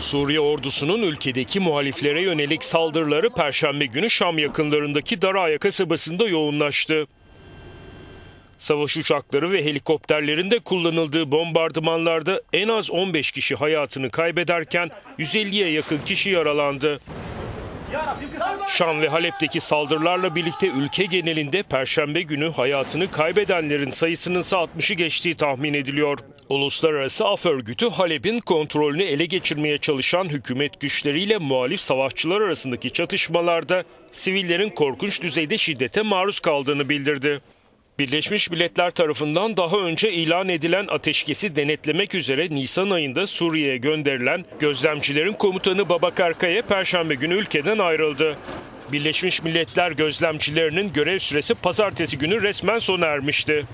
Suriye ordusunun ülkedeki muhaliflere yönelik saldırıları Perşembe günü Şam yakınlarındaki Daraya kasabasında yoğunlaştı. Savaş uçakları ve helikopterlerinde kullanıldığı bombardımanlarda en az 15 kişi hayatını kaybederken 150'ye yakın kişi yaralandı. Şam ve Halep'teki saldırılarla birlikte ülke genelinde Perşembe günü hayatını kaybedenlerin sayısının ise 60'ı geçtiği tahmin ediliyor. Uluslararası Af Örgütü, Halep'in kontrolünü ele geçirmeye çalışan hükümet güçleriyle muhalif savaşçılar arasındaki çatışmalarda sivillerin korkunç düzeyde şiddete maruz kaldığını bildirdi. Birleşmiş Milletler tarafından daha önce ilan edilen ateşkesi denetlemek üzere Nisan ayında Suriye'ye gönderilen gözlemcilerin komutanı Babacar Caye Perşembe günü ülkeden ayrıldı. Birleşmiş Milletler gözlemcilerinin görev süresi pazartesi günü resmen sona ermişti.